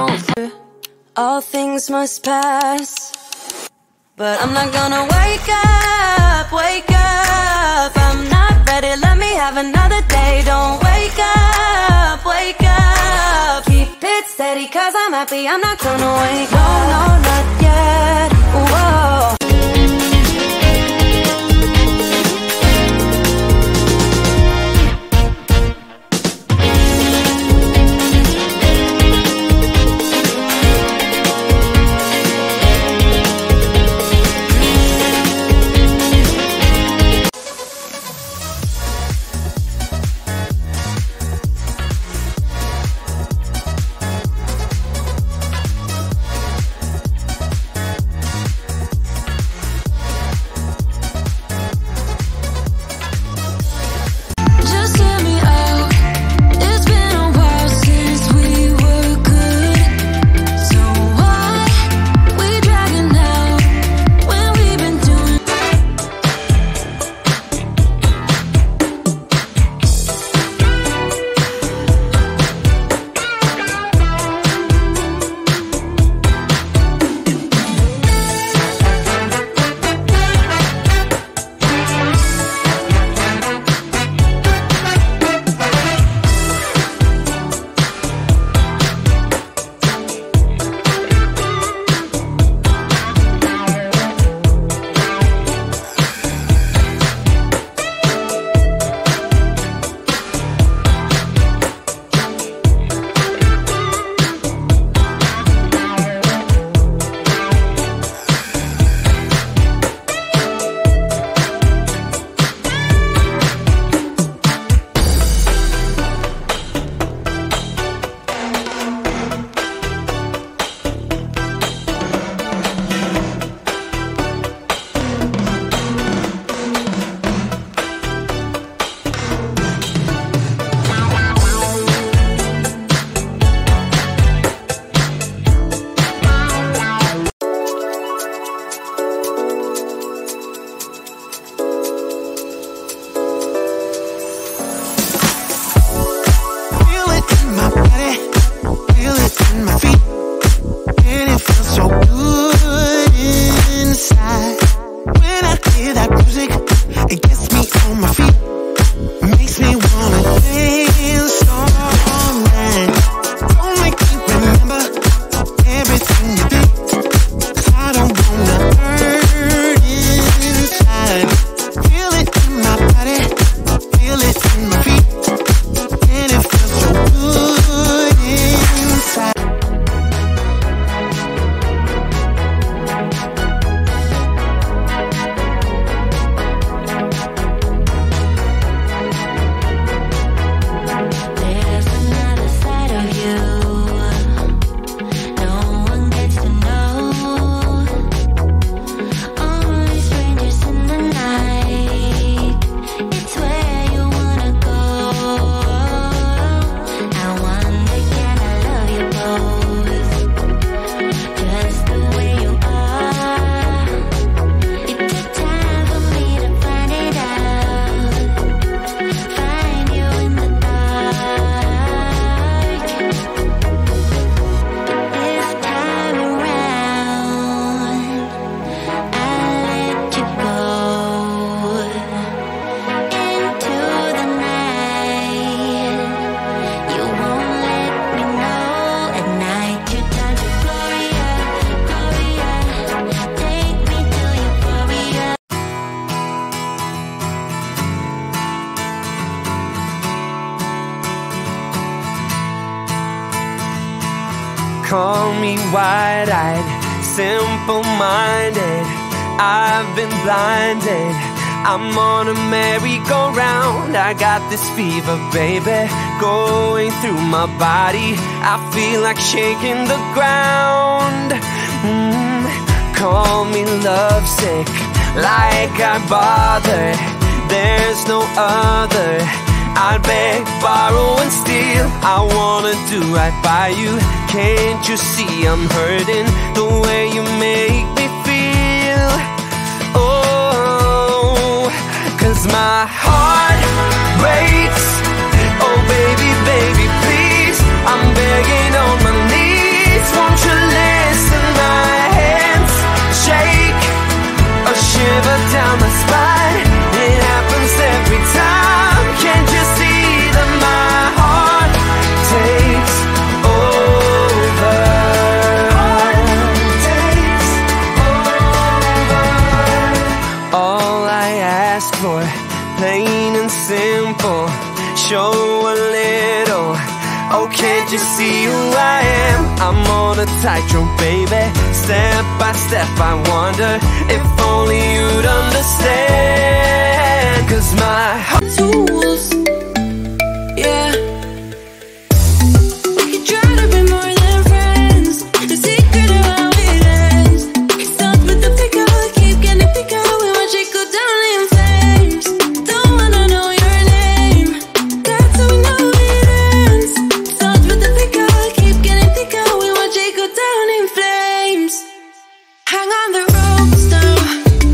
don't. All things must pass, but I'm not gonna wake up, wake up. I'm not ready, let me have another day. Don't wake up, wake up. Keep it steady, 'cause I'm happy. I'm not gonna wake up. No, no, not yet. Whoa. Call me wide-eyed, simple-minded. I've been blinded. I'm on a merry-go-round. I got this fever, baby, going through my body. I feel like shaking the ground. Call me lovesick, like I bothered. There's no other. I'd beg, borrow, and steal. I wanna do right by you. Can't you see I'm hurting the way you make me feel? Oh, 'cause my heart breaks. Oh, baby, baby, please. I'm begging on my knees. Can't you see who I am? I'm on a tightrope, baby. Step by step I wonder if only you'd understand. Cause my heart's tools, yeah. We could try to be more than friends. The secret of how it ends. Start with the pick up, keep getting pick up. We want you to go down in flames. Don't wanna know your name. That's how we know it ends. Start with the pick up, keep getting pick up. We want you to go down in flames. Hang on the ropes now,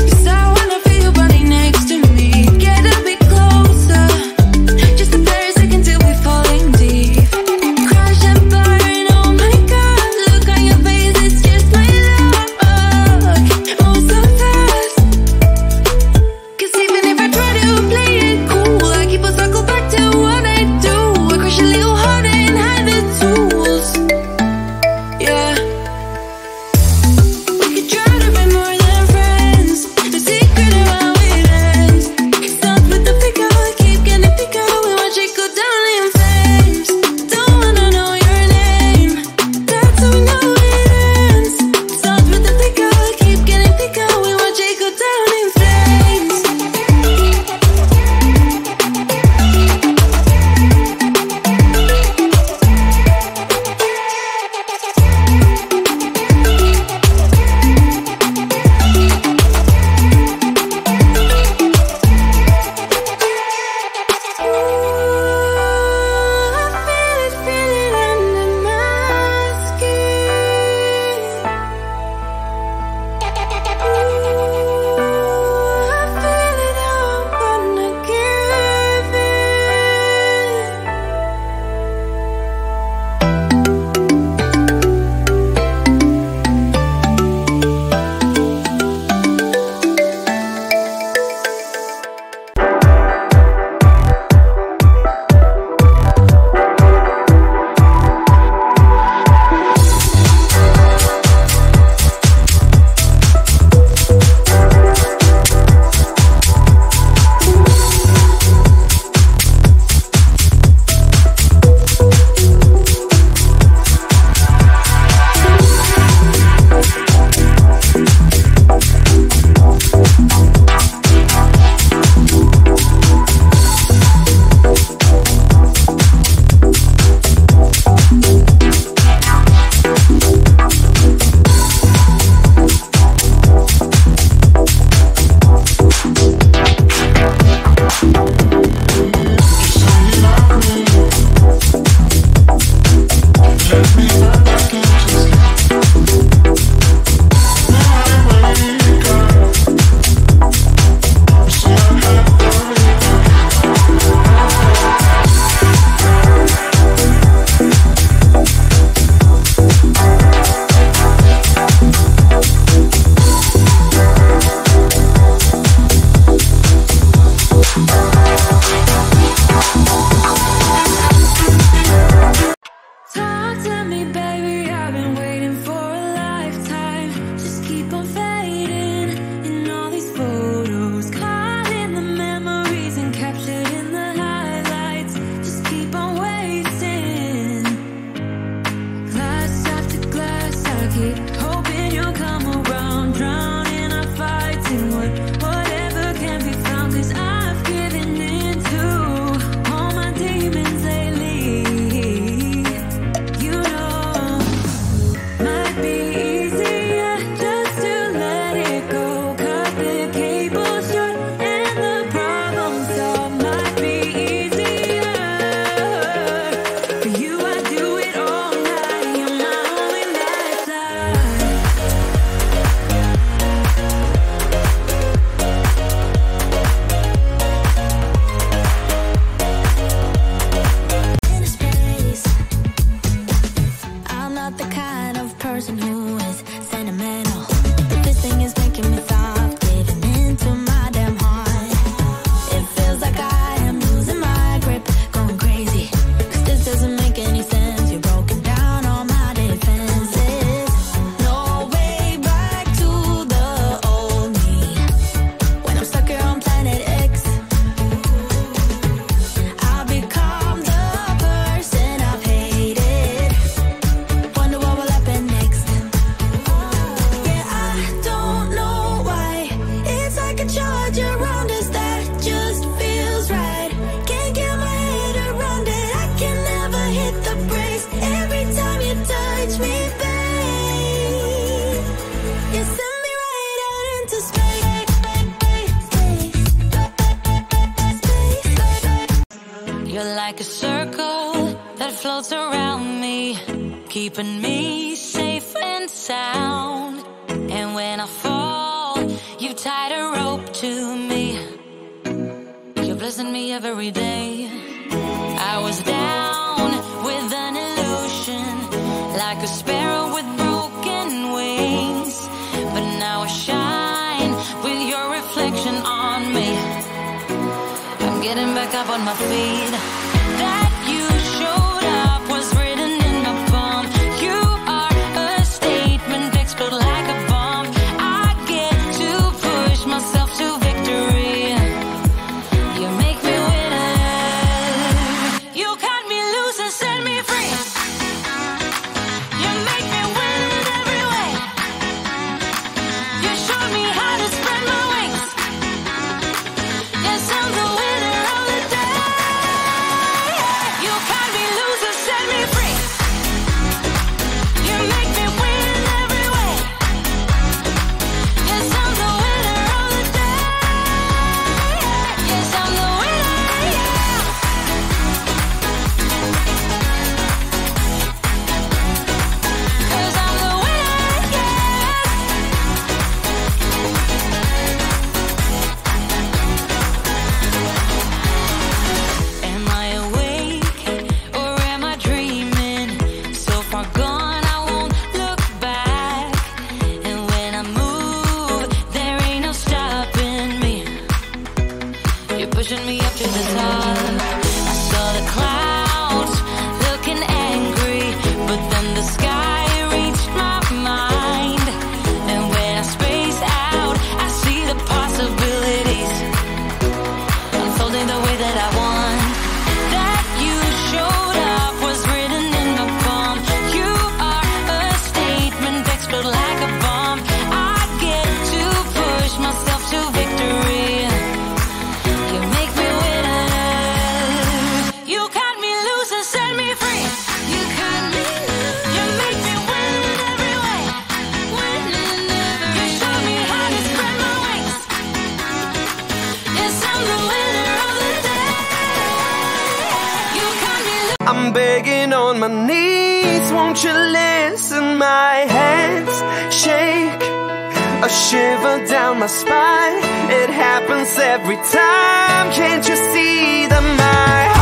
cause I wanna feel your body next to me. Get a bit closer, just a bare second till we fall in deep. Crash and burn, oh my god. Look on your face, it's just my luck. Oh so fast, cause even if I try to play it cool, I keep on circle back to what I do. I crush a little harder and hide the tools, yeah. We could try to be more than friends. The secret of how it ends. Start with the pick up, keep getting pick up. We want you to go down in flames. Don't wanna know your name. That's how we know it ends. Start with the pick up, keep getting pick up. We want you to go down in flames. Ooh, I feel it under my skin. Ooh, I feel it, I'm gonna give in. Talk to me, baby, I've been waiting for a lifetime. Just keep on fading in all these photos, caught in the memories and captured in the highlights. Just keep on wasting glass after glass. I keep hoping you'll come around, drowning our fights in whatever can be found. Cause I've given in to all my demons lately. You know, might be easier just to let it go. Cut the cable short and the problem solved. Might be easier. For you, I do it all night. You're my only lifeline. In a space, I'm not the kind of person who is sentimental, but this thing is making me stop getting into my damn heart. It feels like I am losing my grip, going crazy, cause this doesn't make any sense. You're broken down all my defenses. No way back to the old me. When I'm stuck here on planet X, I become the person I've hated. like a circle that floats around me, keeping me safe and sound. And when I fall, you tied a rope to me. You're blessing me every day. I was down with an illusion, like a sparrow with broken wings, but now I shine with your reflection on me. I'm getting back up on my feet. That you showed up was written in my palm. You are a statement, explode like a bomb. I get to push myself to victory. You make me winner. You cut me loose and set me free. You make me win in every way. You showed me how to spread my wings. Yes, I'm the winner of the day. You cut me loose and set me free. You make me win in every way. Yes, I'm the winner of the day. Yes, I'm the winner, yeah. Cause I'm the winner, yeah. Am I awake or am I dreaming? So far gone, I won't look back. And when I move, there ain't no stopping me. You're pushing me up to the top. I saw the clouds looking angry, but then the sky reached my mind. And when I space out, I see the possibilities unfolding the way that I want. That you showed up was written in my palm. You are a statement, explode like a bomb. I get to push myself to victory. You make me winner. You cut me loose and set me free. You cut me loose. You make me win in every way. You show me how to spread my wings. Yes, I'm the winner of the day. You cut me loose. I'm begging on my knees, won't you listen? My hands shake, a shiver down my spine. It happens every time, can't you see that my heart